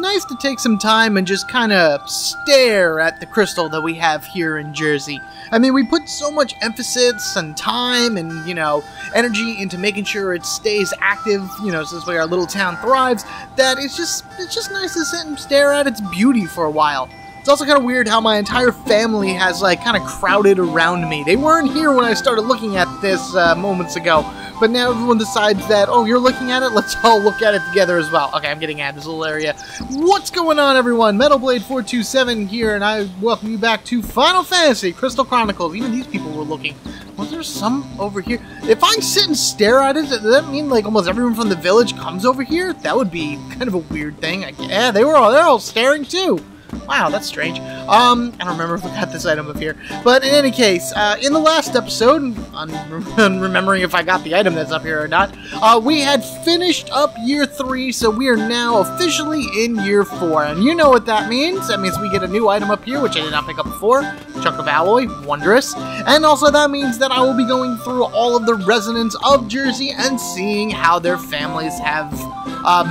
nice to take some time and just kind of stare at the crystal that we have here in Jersey. I mean, we put so much emphasis and time and, you know, energy into making sure it stays active, you know, so this way our little town thrives, that it's just nice to sit and stare at its beauty for a while. It's also kind of weird how my entire family has, like, kind of crowded around me. They weren't here when I started looking at this moments ago, but now everyone decides that, oh, you're looking at it? Let's all look at it together as well. Okay, I'm getting out of this little area. What's going on, everyone? Metal Blade 427 here, and I welcome you back to Final Fantasy Crystal Chronicles. Even these people were looking. Was there some over here? If I sit and stare at it, does that mean, like, almost everyone from the village comes over here? That would be kind of a weird thing. Yeah, they're all staring, too. Wow, that's strange. I don't remember if we got this item up here. But in any case, in the last episode, I'm remembering if I got the item that's up here or not, we had finished up year 3, so we are now officially in year 4. And you know what that means. That means we get a new item up here, which I did not pick up before. Chunk of Alloy, wondrous. And also that means that I will be going through all of the residents of Jersey and seeing how their families have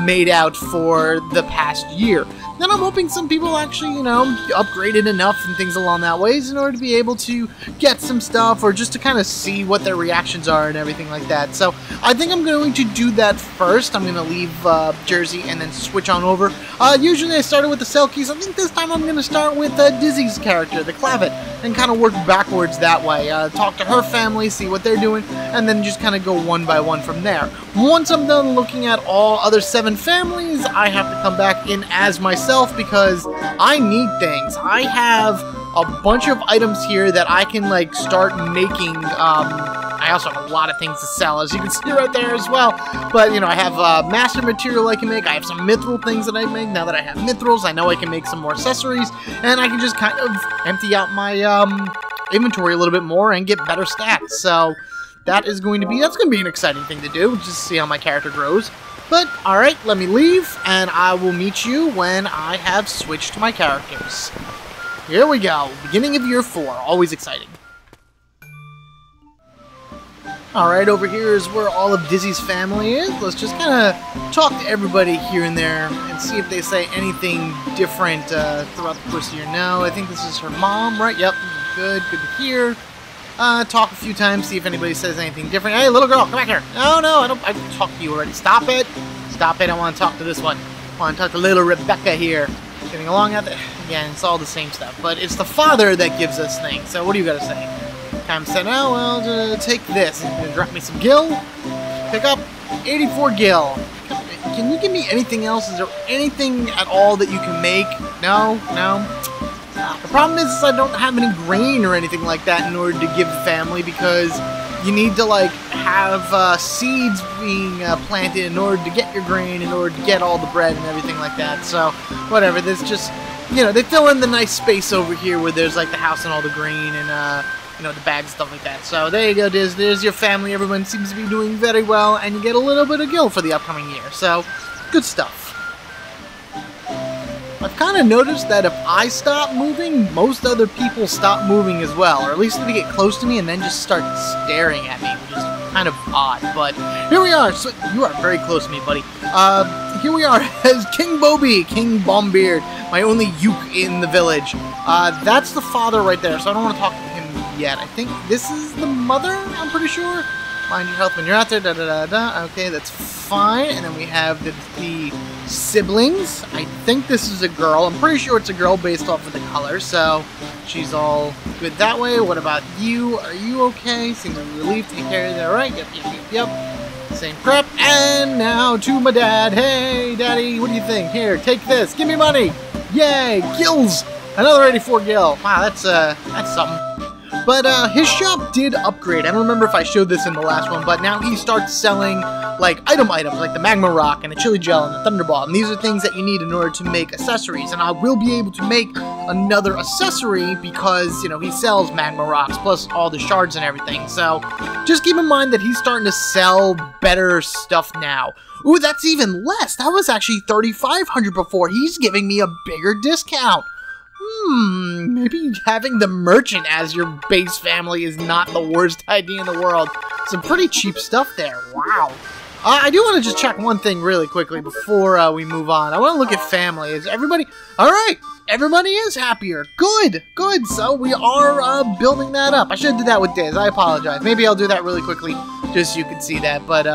made out for the past year. Then I'm hoping some people actually, you know, upgraded enough and things along that ways in order to be able to get some stuff or just to kind of see what their reactions are and everything like that. So I think I'm going to do that first. I'm going to leave Jersey and then switch on over. Usually I started with the Selkies. I think this time I'm going to start with Dizzy's character, the Clavet, and kind of work backwards that way. Talk to her family, see what they're doing, and then just kind of go one by one from there. Once I'm done looking at all other 7 families, I have to come back in as myself, because I need things. I have a bunch of items here that I can, like, start making. I also have a lot of things to sell, as you can see right there as well. But, you know, I have master material I can make. I have some mithril things that I make. Now that I have mithrils, I know I can make some more accessories. And I can just kind of empty out my inventory a little bit more and get better stats. So that's going to be an exciting thing to do, just see how my character grows. But, alright, let me leave, and I will meet you when I have switched my characters. Here we go. Beginning of year 4. Always exciting. Alright, over here is where all of Dizzy's family is. Let's just kind of talk to everybody here and there and see if they say anything different throughout the course of the year. No, I think this is her mom, right? Yep, good, good to hear. Talk a few times, see if anybody says anything different. Hey, little girl, come back here. No, no, I talked to you already. Stop it. Stop it. I want to talk to this one. I want to talk to little Rebecca here. Getting along out there. Again, it's all the same stuff. But it's the father that gives us things. So what do you got to say? Time said, oh, well, take this. Drop me some gil. Pick up 84 gil. Can you give me anything else? Is there anything at all that you can make? No, no. The problem is I don't have any grain or anything like that in order to give the family, because you need to, like, have seeds being planted in order to get your grain, in order to get all the bread and everything like that. So, whatever, there's just, you know, they fill in the nice space over here where there's, like, the house and all the grain and, you know, the bags, stuff like that. So, there you go, there's your family. Everyone seems to be doing very well, and you get a little bit of gil for the upcoming year. So, good stuff. I've kind of noticed that if I stop moving, most other people stop moving as well. Or at least if they get close to me and then just start staring at me, which is kind of odd. But here we are. So you are very close to me, buddy. Here we are as King Bobi, King Bombeard, my only Yuke in the village. That's the father right there, so I don't want to talk to him yet. I think this is the mother, I'm pretty sure. Mind your health when you're out there, da-da-da-da. Okay, that's fine. And then we have the siblings. I think this is a girl. I'm pretty sure it's a girl based off of the color, so she's all good that way. What about you? Are you okay? Seem to be relieved. Take care of that. All right, yep, yep, yep, yep. Same crap. And now to my dad. Hey, daddy, what do you think? Here, take this. Give me money. Yay, gills. Another 84 gil. Wow, that's something. But his shop did upgrade. I don't remember if I showed this in the last one, but now he starts selling, like, items, like the magma rock and the chili gel and the thunderball. And these are things that you need in order to make accessories. And I will be able to make another accessory because, you know, he sells magma rocks plus all the shards and everything. So just keep in mind that he's starting to sell better stuff now. Ooh, that's even less. That was actually $3,500 before. He's giving me a bigger discount. Maybe having the merchant as your base family is not the worst idea in the world. Some pretty cheap stuff there. Wow. I do want to just check one thing really quickly before we move on. I want to look at family. Is everybody... All right. Everybody is happier. Good. Good. So we are building that up. I should have did that with Diz. I apologize. Maybe I'll do that really quickly just so you can see that. But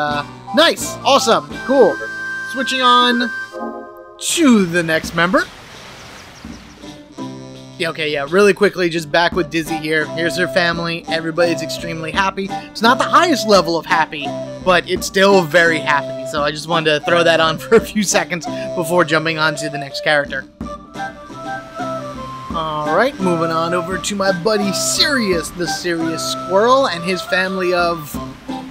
nice. Awesome. Cool. Switching on to the next member. Yeah, okay, yeah, really quickly, just back with Dizzy here. Here's her family. Everybody's extremely happy. It's not the highest level of happy, but it's still very happy. So I just wanted to throw that on for a few seconds before jumping on to the next character. Alright, moving on over to my buddy Sirius, the Sirius Squirrel, and his family of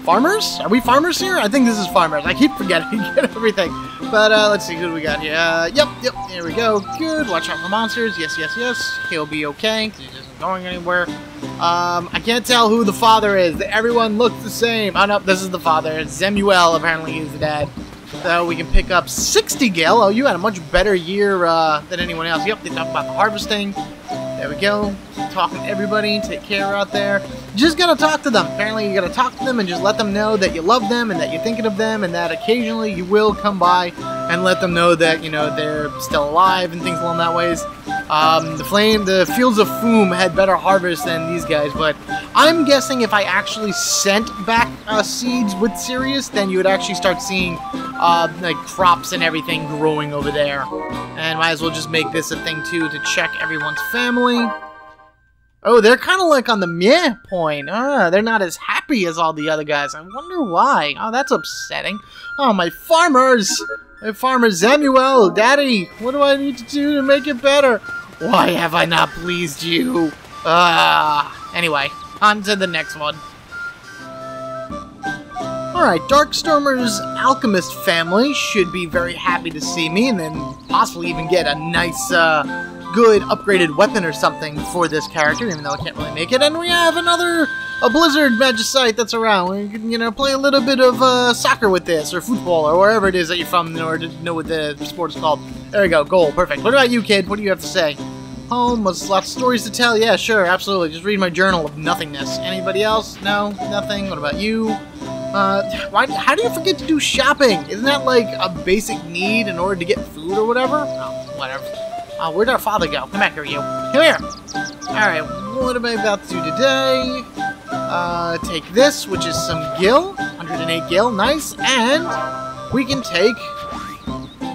farmers? Are we farmers here? I think this is farmers. I keep forgetting everything. But let's see who we got here. Yep, there we go. Good. Watch out for monsters. Yes. He'll be okay. He isn't going anywhere. I can't tell who the father is. Everyone looks the same. Oh no, this is the father. Samuel apparently is the dad. So we can pick up 60 Gale. Oh, you had a much better year than anyone else. Yep, they talk about the harvesting. There we go. Talking to everybody. Take care out there. Just gotta talk to them. Apparently you gotta talk to them and just let them know that you love them and that you're thinking of them and that occasionally you will come by and let them know that, you know, they're still alive and things along that ways. The Fields of Fum had better harvest than these guys, but I'm guessing if I actually sent back seeds with Sirius, then you would actually start seeing like crops and everything growing over there. And might as well just make this a thing too to check everyone's family. Oh, they're kind of like on the meh point. They're not as happy as all the other guys. I wonder why. Oh, that's upsetting. Oh, my farmers! My farmer Samuel, Daddy, what do I need to do to make it better? Why have I not pleased you? Anyway, on to the next one. Alright, Darkstormer's Alchemist family should be very happy to see me and then possibly even get a nice, good upgraded weapon or something for this character, even though I can't really make it. And we have another Blizzard Magicite that's around. We can, you know, play a little bit of soccer with this, or football, or wherever it is that you're from, in order to know what the sport is called. There we go, goal, perfect. What about you, kid? What do you have to say? Home, lots of stories to tell. Yeah, sure, absolutely. Just read my journal of nothingness. Anybody else? No, nothing. What about you? How do you forget to do shopping? Isn't that like a basic need in order to get food or whatever? Oh, whatever. Where'd our father go? Come back here, you. Come here! Alright, what am I about to do today? Take this, which is some gil. 108 gil, nice. And we can take...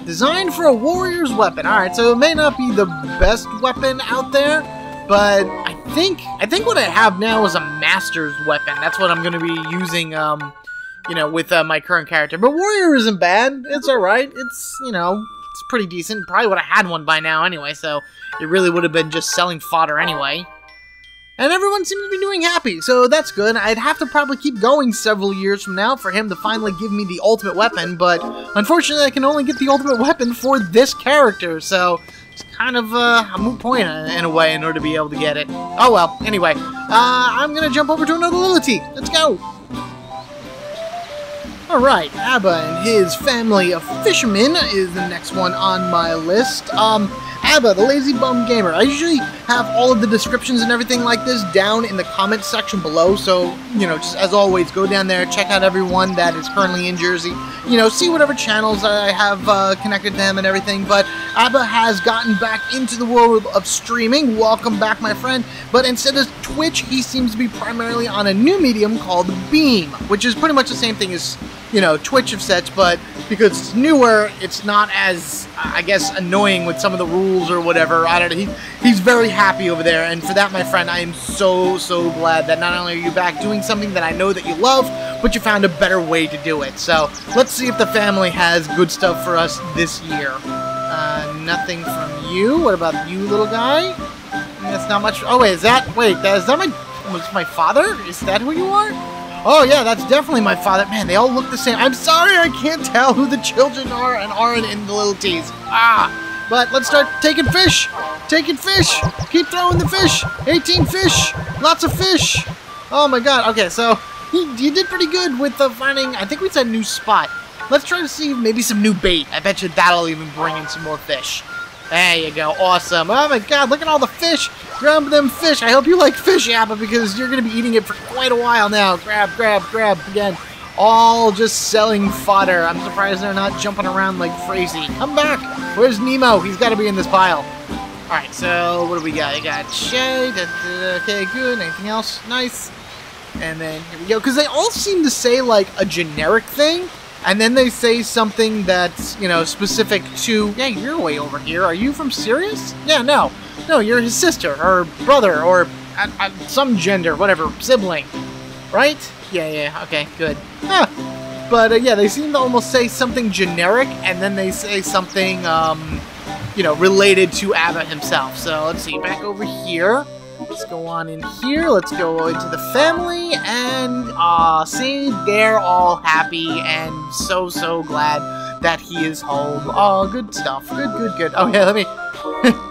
Design for a warrior's weapon. Alright, so it may not be the best weapon out there, but I think what I have now is a master's weapon. That's what I'm going to be using, you know, with my current character. But warrior isn't bad. It's alright. It's, you know... It's pretty decent. Probably would have had one by now anyway, so it really would have been just selling fodder anyway. And everyone seems to be doing happy, so that's good. I'd have to probably keep going several years from now for him to finally give me the ultimate weapon, but unfortunately I can only get the ultimate weapon for this character, so it's kind of a moot point in a way in order to be able to get it. Oh well, anyway, I'm gonna jump over to another Liltie. Let's go! Alright, Abba and his family of fishermen is the next one on my list. Abba, the Lazy Bum Gamer. I usually have all of the descriptions and everything like this down in the comment section below, so, you know, just as always, go down there, check out everyone that is currently in Jersey, you know, see whatever channels I have connected to them and everything, but Abba has gotten back into the world of streaming. Welcome back, my friend, but instead of Twitch, he seems to be primarily on a new medium called Beam, which is pretty much the same thing as... you know, Twitch of sets, but because it's newer, it's not as, I guess, annoying with some of the rules or whatever. I don't know. He's very happy over there, and for that, my friend, I am so glad that not only are you back doing something that I know that you love, but you found a better way to do it. So let's see if the family has good stuff for us this year. Nothing from you. What about you, little guy? That's not much. Oh, wait, is that, was my father? Is that who you are? Oh yeah, that's definitely my father. Man, they all look the same. I'm sorry I can't tell who the children are and aren't in the Lilties. But let's start taking fish. Taking fish. Keep throwing the fish. 18 fish. Lots of fish. Oh my god. Okay, so he did pretty good with the finding, I think we said new spot. Let's try to see maybe some new bait. I bet you that'll even bring in some more fish. There you go. Awesome. Oh my god, look at all the fish. Grab them fish. I hope you like fish, Abba, because you're going to be eating it for quite a while now. Grab again. all just selling fodder. I'm surprised they're not jumping around like crazy. Come back! Where's Nemo? He's got to be in this pile. Alright, so what do we got? I got Shay. Okay, good. Anything else? Nice. And then here we go. Because they all seem to say, like, a generic thing. And then they say something that's, you know, specific to... Yeah, you're way over here. Are you from Sirius? Yeah, no. No, you're his sister or brother or some gender, whatever, sibling. Right? Yeah, yeah, okay, good. Ah. But, yeah, they seem to almost say something generic, and then they say something, you know, related to Abba himself. So, let's see, back over here. Let's go on in here, let's go into the family, and, see, they're all happy and so, so glad that he is home. Oh, good stuff. Good, good, good. Oh, yeah, let me...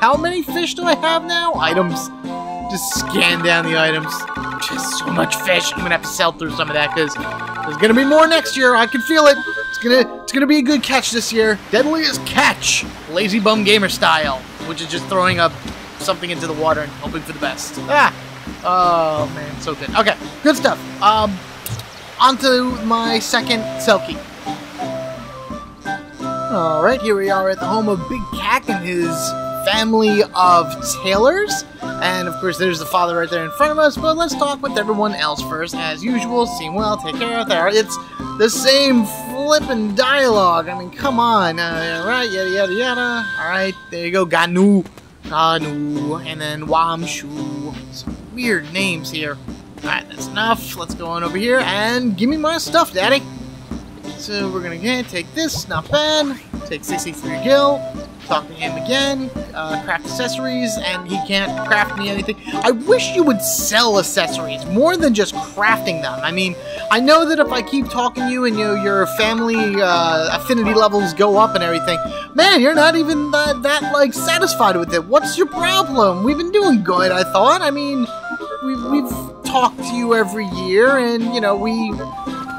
How many fish do I have now? Items. Just scan down the items. Just so much fish. I'm gonna have to sell through some of that, because there's gonna be more next year. I can feel it. It's gonna be a good catch this year. Deadliest catch. Lazy bum gamer style, which is just throwing up something into the water and hoping for the best. Ah! Oh, man, so good. Okay, good stuff. On to my second Selkie. Alright, here we are at the home of Big Cack and his family of tailors. And, of course, there's the father right there in front of us, but let's talk with everyone else first. As usual, Seamwell, take care of there. It's the same flippin' dialogue. I mean, come on. Alright, yada, yada, yada. Alright, there you go, Ganu. Kanu, and then Wamshu. Some weird names here. Alright, that's enough. Let's go on over here and give me my stuff, Daddy. So we're gonna take this, not bad. Take 63 gil, talk to him again, craft accessories, and he can't craft me anything. I wish you would sell accessories more than just crafting them. I mean, I know that if I keep talking to you and your family affinity levels go up and everything, man, you're not even that like satisfied with it. What's your problem? We've been doing good, I thought. I mean, we've talked to you every year, and you know we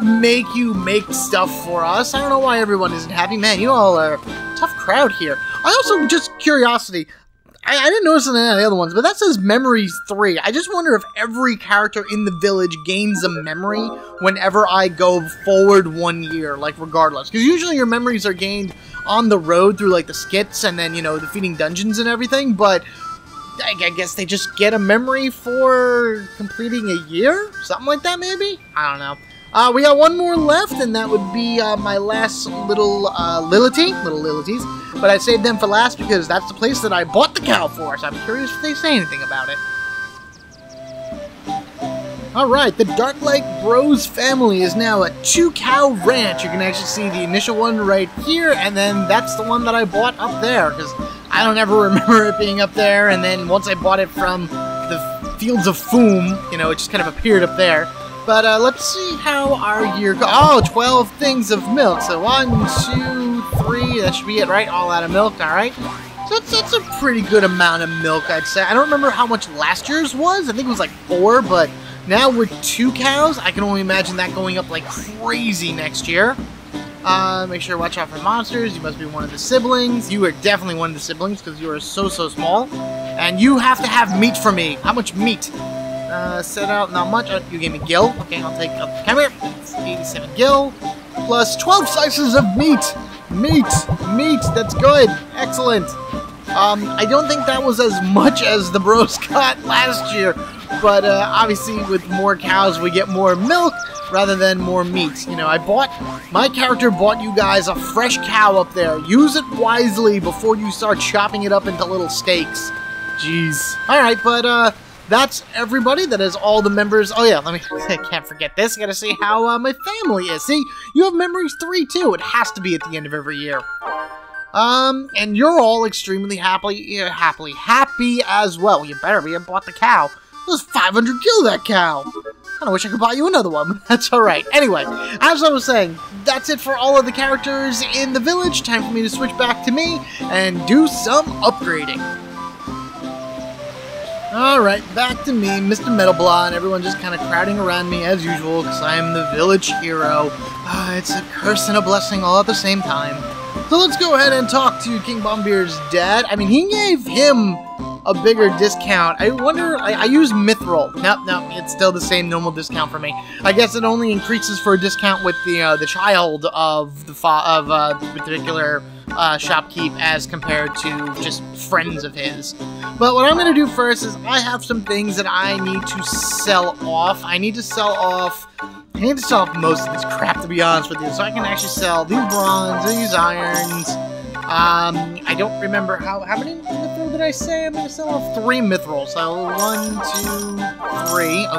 make you make stuff for us. I don't know why everyone isn't happy, man. You all are a tough crowd here. I also just curiosity. I didn't notice in any of the other ones, but that says Memories 3. I just wonder if every character in the village gains a memory whenever I go forward 1 year, like, regardless. Because usually your memories are gained on the road through, like, the skits and then, you know, defeating dungeons and everything, but I guess they just get a memory for completing a year? Something like that, maybe? I don't know. We got one more left, and that would be my last little Lilties. But I saved them for last because that's the place that I bought the cow for, so I'm curious if they say anything about it. Alright, the Darklight Bros family is now a two-cow ranch. You can actually see the initial one right here, and then that's the one that I bought up there, because I don't ever remember it being up there, and then once I bought it from the Fields of Fum, you know, it just kind of appeared up there. But let's see how our year goes. Oh, 12 things of milk. So 1, 2, 3. That should be it, right? All out of milk, all right? So that's a pretty good amount of milk, I'd say. I don't remember how much last year's was. I think it was like 4, but now we're 2 cows. I can only imagine that going up like crazy next year. Make sure to watch out for monsters. You must be one of the siblings. You are definitely one of the siblings because you are so, so small. And you have to have meat for me. How much meat? Set out, not much. You gave me gil. Okay, I'll take up. Come here. It's 87 gil. Plus 12 slices of meat. Meat. That's good. Excellent. I don't think that was as much as the bros got last year. But, obviously, with more cows, we get more milk rather than more meat. You know, my character bought you guys a fresh cow up there. Use it wisely before you start chopping it up into little steaks. Jeez. Alright, but, that's everybody. That is all the members. Oh, yeah, I can't forget this. I gotta see how my family is. See, you have Memories 3, too. It has to be at the end of every year. And you're all extremely happy as well. You better be. I bought the cow. It was 500 gil, that cow. I wish I could buy you another one. That's alright. Anyway, as I was saying, that's it for all of the characters in the village. Time for me to switch back to me and do some upgrading. Alright, back to me, Mr. Metal Blade, and everyone just kind of crowding around me as usual, because I am the village hero. It's a curse and a blessing all at the same time. So let's go ahead and talk to King Bombeard's dad. I mean, he gave him a bigger discount. I wonder, I use Mithril. Nope, it's still the same normal discount for me. I guess it only increases for a discount with the child of the particular shopkeep as compared to just friends of his. But what I'm gonna do first is I have some things that I need to sell off. I need to sell off most of this crap, to be honest with you, so I can actually sell these bronze, these irons. I don't remember how many mithril did I say? I'm gonna sell off 3 mithril. So 1,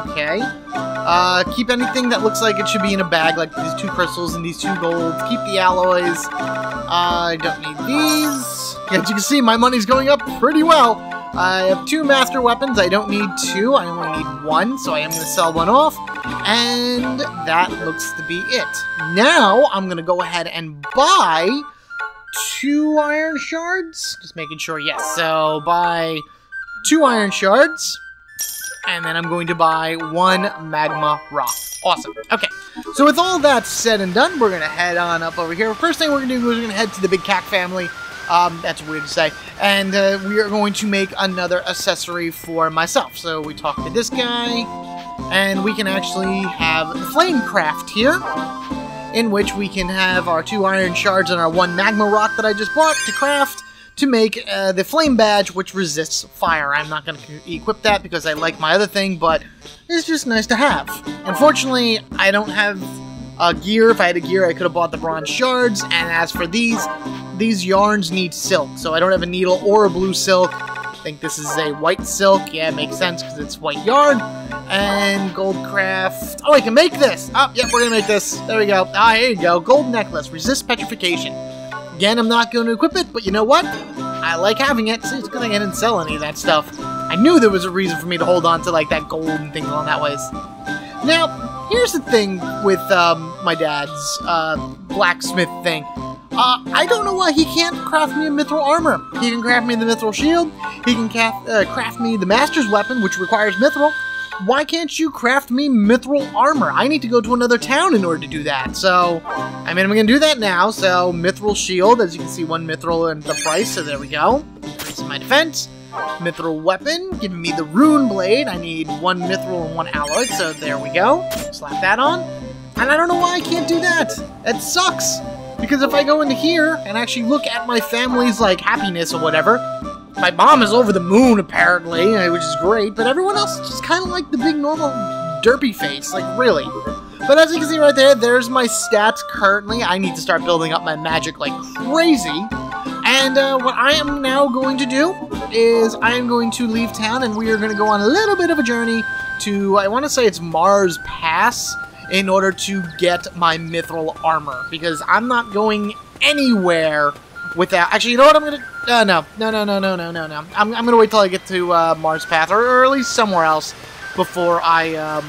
2, 3. Okay. Keep anything that looks like it should be in a bag, like these 2 crystals and these 2 golds. Keep the alloys. I don't need these. As you can see, my money's going up pretty well. I have 2 master weapons. I don't need 2. I only need 1, so I am gonna sell 1 off. And that looks to be it. Now I'm gonna go ahead and buy 2 iron shards, just making sure, yes, so buy 2 iron shards, and then I'm going to buy 1 magma rock. Awesome. Okay, so with all that said and done, we're going to head on up over here. First thing we're going to do is we're going to head to the Big Cack family, that's weird to say, and we are going to make another accessory for myself. So we talk to this guy, and we can actually have the flame craft here, in which we can have our 2 iron shards and our 1 magma rock that I just bought to craft to make the flame badge, which resists fire. I'm not going to equip that because I like my other thing, but it's just nice to have. Unfortunately, I don't have a gear. If I had a gear, I could have bought the bronze shards, and as for these yarns need silk, so I don't have a needle or a blue silk. I think this is a white silk. Yeah, it makes sense because it's white yarn. And gold craft. Oh, I can make this! Oh, yeah, we're gonna make this. There we go. Ah, here you go. Gold necklace. Resist petrification. Again, I'm not gonna equip it, but you know what? I like having it, so it's gonna get and sell any of that stuff. I knew there was a reason for me to hold on to, like, that gold and things along that ways. Now, here's the thing with, my dad's, blacksmith thing. I don't know why he can't craft me a mithril armor. He can craft me the mithril shield. He can craft me the master's weapon, which requires mithril. Why can't you craft me mithril armor? I need to go to another town in order to do that. So, I mean, I'm going to do that now. So, mithril shield, as you can see, 1 mithril and the price. So, there we go. Increase my defense. Mithril weapon, giving me the rune blade. I need 1 mithril and 1 alloy. So, there we go. Slap that on. And I don't know why I can't do that. That sucks. Because if I go into here and actually look at my family's, like, happiness or whatever, my mom is over the moon, apparently, which is great, but everyone else is just kind of like the big, normal, derpy face, like, really. But as you can see right there, there's my stats currently. I need to start building up my magic like crazy. And what I am now going to do is I am going to leave town, and we are going to go on a little bit of a journey to, I want to say it's Mars Pass, in order to get my mithril armor, because I'm not going anywhere without... Actually, you know what? I'm going to... No. I'm going to wait till I get to Mars Path, or at least somewhere else, before I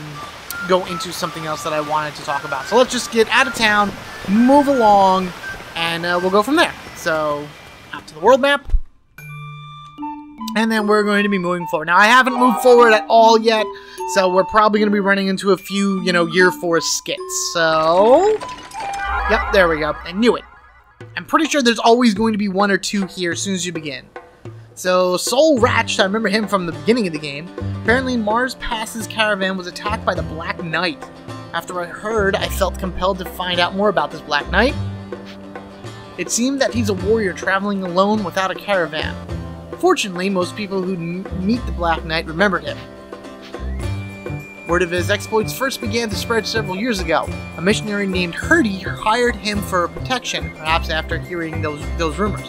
go into something else that I wanted to talk about. So let's just get out of town, move along, and we'll go from there. So, out to the world map. And then we're going to be moving forward. Now, I haven't moved forward at all yet, so we're probably going to be running into a few, you know, Year 4 skits. So, yep, there we go. I knew it. I'm pretty sure there's always going to be 1 or 2 here as soon as you begin. So, Sol Ratched, I remember him from the beginning of the game. Apparently, Mars Pass's caravan was attacked by the Black Knight. After I heard, I felt compelled to find out more about this Black Knight. It seemed that he's a warrior traveling alone without a caravan. Fortunately, most people who meet the Black Knight remembered him. Word of his exploits first began to spread several years ago. A missionary named Hurdy hired him for protection, perhaps after hearing those rumors.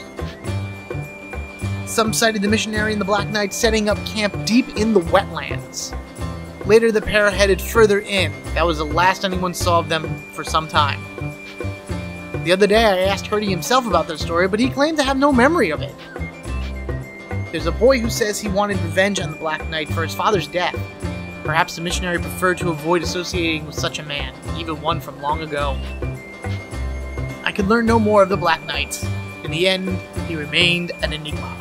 Some cited the missionary and the Black Knight setting up camp deep in the wetlands. Later, the pair headed further in. That was the last anyone saw of them for some time. The other day, I asked Hurdy himself about their story, but he claimed to have no memory of it. There's a boy who says he wanted revenge on the Black Knight for his father's death. Perhaps the missionary preferred to avoid associating with such a man, even one from long ago. I could learn no more of the Black Knight. In the end, he remained an enigma.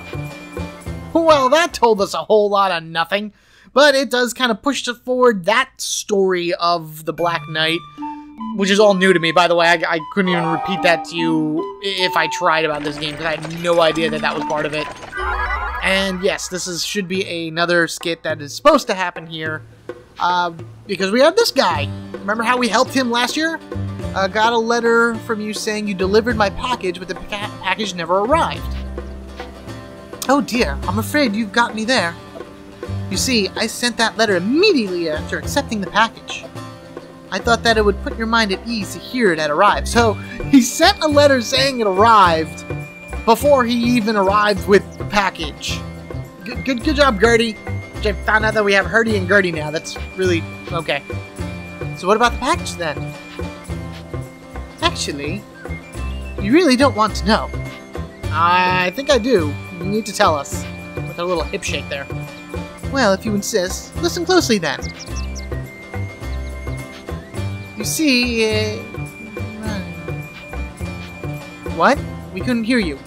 Well, that told us a whole lot of nothing, but it does kind of push forward that story of the Black Knight, which is all new to me, by the way. I couldn't even repeat that to you if I tried about this game, because I had no idea that that was part of it. And yes, this is should be another skit that is supposed to happen here. Because we have this guy. Remember how we helped him last year? Got a letter from you saying you delivered my package, but the package never arrived. Oh dear, I'm afraid you've got me there. You see, I sent that letter immediately after accepting the package. I thought that it would put your mind at ease to hear it had arrived. So he sent a letter saying it arrived before he even arrived with the package. Good job, Gertie. I found out that we have Hurdy and Gertie now. That's really okay. So what about the package then? Actually, you really don't want to know. I think I do. You need to tell us. With a little hip shake there. Well, if you insist, listen closely then. You see, what? We couldn't hear you.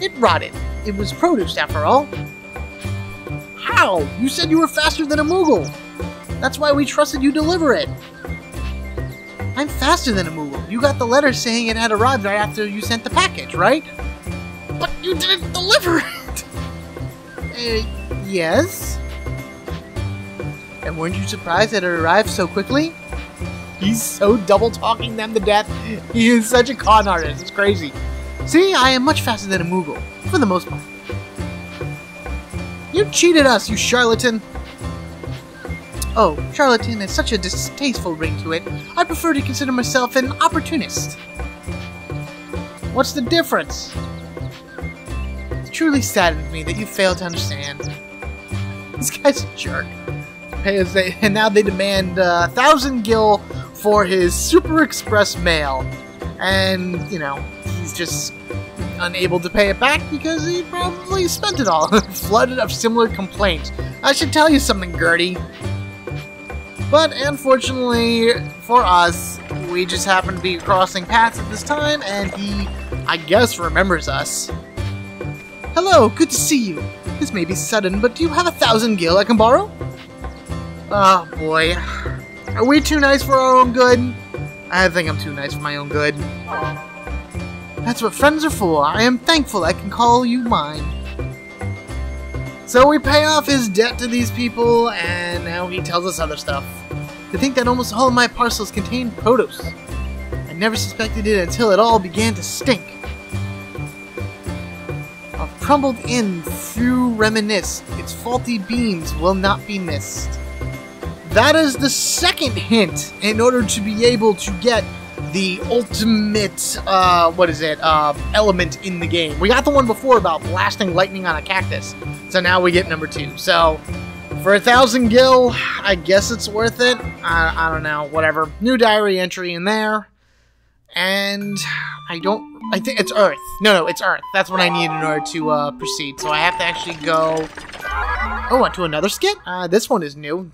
It rotted. It was produce, after all. How? You said you were faster than a Moogle. That's why we trusted you deliver it. I'm faster than a Moogle. You got the letter saying it had arrived right after you sent the package, right? But you didn't deliver it! Yes? And weren't you surprised that it arrived so quickly? He's so double-talking them to death. He is such a con artist. It's crazy. See, I am much faster than a Moogle, for the most part. You cheated us, you charlatan! Oh, charlatan has such a distasteful ring to it. I prefer to consider myself an opportunist. What's the difference? It truly saddens me that you fail to understand. This guy's a jerk. And now they demand 1,000 gil for his super express mail. And, you know, he's just unable to pay it back because he probably spent it all. Flooded of similar complaints. I should tell you something, Gertie. But unfortunately for us, we just happen to be crossing paths at this time, and he, I guess, remembers us. Hello, good to see you. This may be sudden, but do you have 1,000 gil I can borrow? Oh boy. Are we too nice for our own good? I think I'm too nice for my own good. That's what friends are for. I am thankful I can call you mine. So we pay off his debt to these people, and now he tells us other stuff. To think that almost all of my parcels contained produce. I never suspected it until it all began to stink. I've crumbled in through reminisce. Its faulty beams will not be missed. That is the second hint in order to be able to get the ultimate, element in the game. We got the one before about blasting lightning on a cactus. So now we get number two. So for 1,000 gil, I guess it's worth it. I don't know, whatever. New diary entry in there. And I think it's Earth. No, it's Earth. That's what I need in order to proceed. So I have to actually go, onto another skit? This one is new.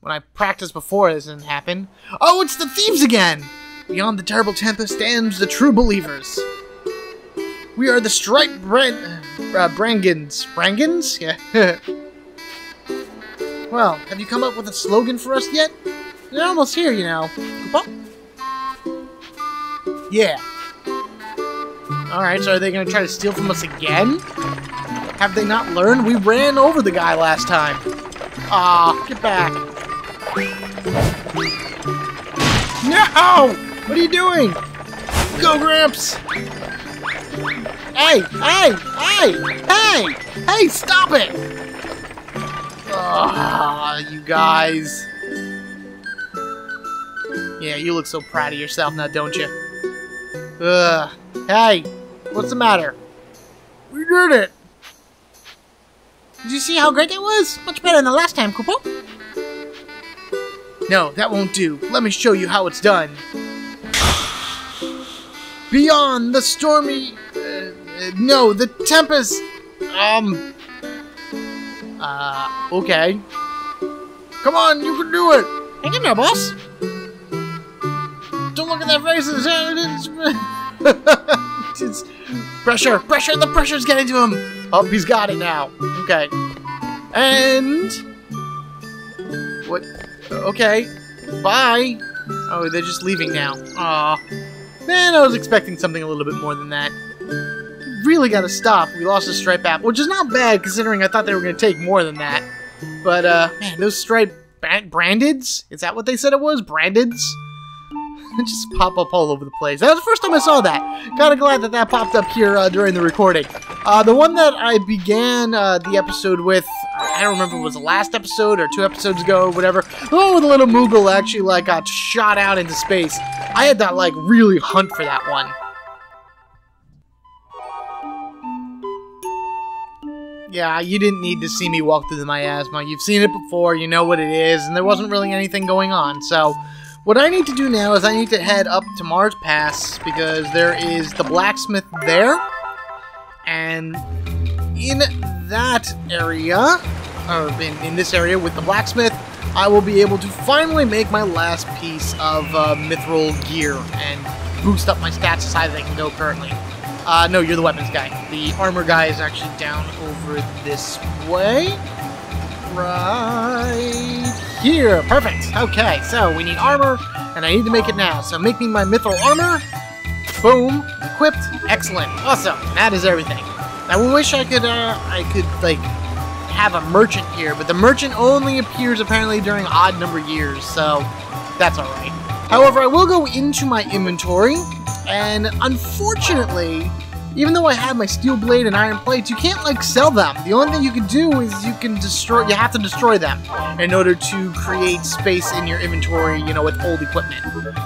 When I practiced before, this didn't happen. Oh, it's the thieves again! Beyond the terrible tempest stands the true believers. We are the Striped Brigands. Brigands? Yeah. Well, have you come up with a slogan for us yet? They're almost here, you know. Yeah. Alright, so are they going to try to steal from us again? Have they not learned? We ran over the guy last time. Aw, get back. No! What are you doing? Go, Gramps! Hey! Hey! Hey! Hey! Hey! Stop it! Ah, you guys. Yeah, you look so proud of yourself now, don't you? Ugh. Hey! What's the matter? We did it! Did you see how great that was? Much better than the last time, Koopa. No, that won't do. Let me show you how it's done. Beyond the stormy... no, the tempest... okay. Come on, you can do it! I can do it, boss! Don't look at that face! It's pressure! Pressure! The pressure's getting to him! Oh, he's got it now. Okay. And... what... okay. Bye. Oh, they're just leaving now. Aw. Man, I was expecting something a little bit more than that. really got to stop. We lost a Striped Bat, which is not bad considering I thought they were going to take more than that. But, man, those Striped Brandeds? Is that what they said it was? Brandeds? Just pop up all over the place. That was the first time I saw that. Kind of glad that that popped up here during the recording. The one that I began the episode with, I don't remember if it was the last episode or 2 episodes ago or whatever. Oh, the little Moogle actually like got shot out into space. I had to like really hunt for that one. Yeah, you didn't need to see me walk through the miasma. You've seen it before, you know what it is, and there wasn't really anything going on, so... What I need to do now is I need to head up to Mars Pass, because there is the blacksmith there, and in that area, or in this area with the blacksmith, I will be able to finally make my last piece of mithril gear and boost up my stats as high as I can go currently. No, you're the weapons guy. The armor guy is actually down over this way. Right here. Perfect. Okay, so we need armor, and I need to make it now. So make me my mithril armor. Boom. Equipped. Excellent. Awesome. That is everything. I wish I could like have a merchant here, but the merchant only appears apparently during odd number years, so that's all right. However, I will go into my inventory, and unfortunately, even though I have my steel blade and iron plates, you can't, like, sell them. The only thing you can do is you have to destroy them in order to create space in your inventory, you know, with old equipment.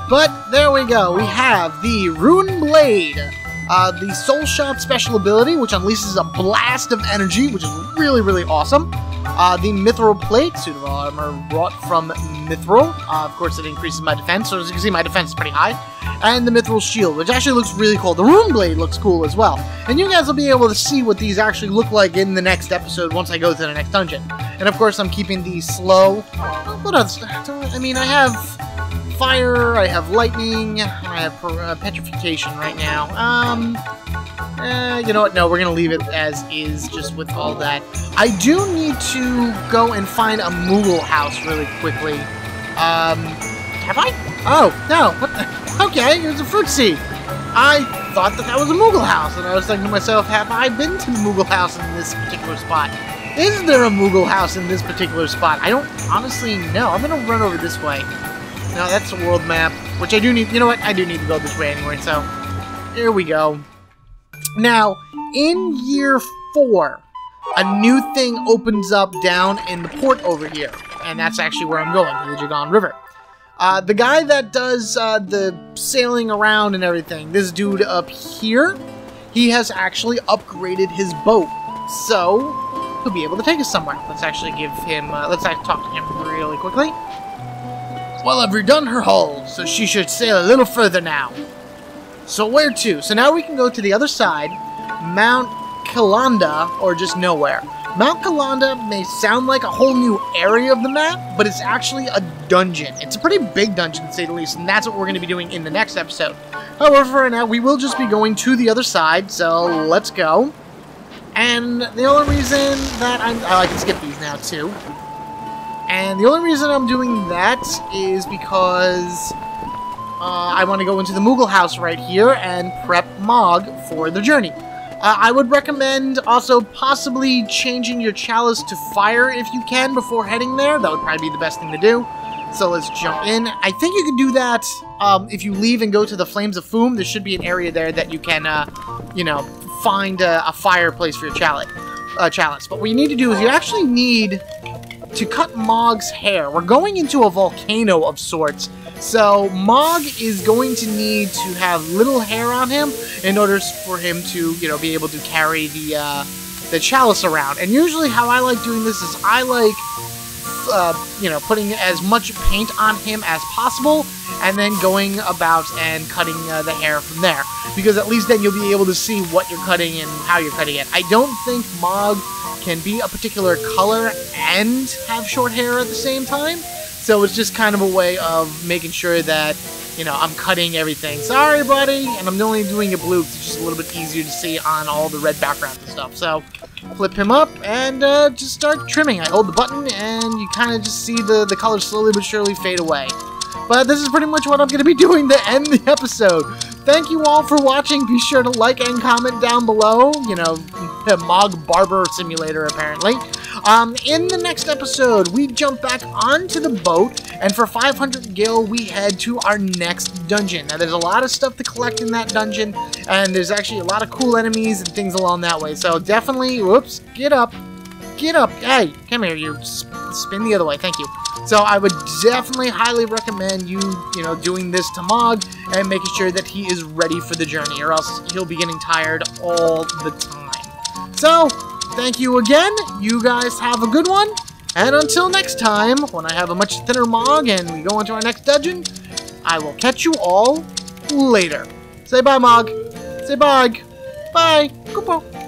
But there we go. We have the Rune Blade, the Soul Shot special ability, which unleashes a blast of energy, which is really, really awesome. The Mithril Plate, suit of armor wrought from Mithril. Of course, it increases my defense, so as you can see, my defense is pretty high. And the Mithril Shield, which actually looks really cool. The Rune Blade looks cool as well. And you guys will be able to see what these actually look like in the next episode once I go to the next dungeon. And of course, I'm keeping these slow. What else? I mean, I have fire, I have lightning, I have petrification right now. You know what? No, we're going to leave it as is just with all that. I do need to go and find a Moogle house really quickly. Have I? Oh, no. What the? Okay, here's a fruit seed. I thought that was a Moogle house, and I was thinking to myself, have I been to the Moogle house in this particular spot? Is there a Moogle house in this particular spot? I don't honestly know. I'm going to run over this way. No, that's the world map, which I do need. You know what? I do need to go this way anyway, so here we go. Now, in year 4, a new thing opens up down in the port over here, and that's actually where I'm going, to the Jigon River. The guy that does the sailing around and everything, this dude up here, he has actually upgraded his boat, so he'll be able to take us somewhere. Let's actually give him, let's talk to him really quickly. Well, I've redone her hull, so she should sail a little further now. So where to? So now we can go to the other side, Mount Kilanda, or just nowhere. Mount Kilanda may sound like a whole new area of the map, but it's actually a dungeon. It's a pretty big dungeon, to say the least, and that's what we're going to be doing in the next episode. However, for now, we will just be going to the other side, so let's go. And the only reason that I can skip these now, too. And the only reason I'm doing that is because I want to go into the Moogle house right here and prep Mog for the journey. I would recommend also possibly changing your chalice to fire if you can before heading there. That would probably be the best thing to do. So let's jump in. I think you can do that if you leave and go to the Flames of Fum. There should be an area there that you can, you know, find a fireplace for your chalice. But what you need to do is you actually need to cut Mog's hair. We're going into a volcano of sorts. So Mog is going to need to have little hair on him in order for him to, you know, be able to carry the chalice around. And usually how I like doing this is I like, you know, putting as much paint on him as possible and then going about and cutting the hair from there. Because at least then you'll be able to see what you're cutting and how you're cutting it. I don't think Mog can be a particular color and have short hair at the same time. So it's just kind of a way of making sure that, you know, I'm cutting everything. Sorry, buddy! And I'm only doing it blue because it's just a little bit easier to see on all the red background and stuff. So, flip him up and just start trimming. I hold the button and you kind of just see the color slowly but surely fade away. But this is pretty much what I'm going to be doing to end the episode. Thank you all for watching. Be sure to like and comment down below. You know, Mog Barber Simulator, apparently. In the next episode, we jump back onto the boat, and for 500 gil, we head to our next dungeon. Now, there's a lot of stuff to collect in that dungeon, and there's actually a lot of cool enemies and things along that way. So definitely, whoops, get up. Get up. Hey, come here, you. Spin the other way. Thank you. So I would definitely highly recommend you, doing this to Mog and making sure that he is ready for the journey, or else he'll be getting tired all the time. So, thank you again. You guys have a good one. And until next time, when I have a much thinner Mog and we go into our next dungeon, I will catch you all later. Say bye, Mog. Say bye. Bye. Goodbye.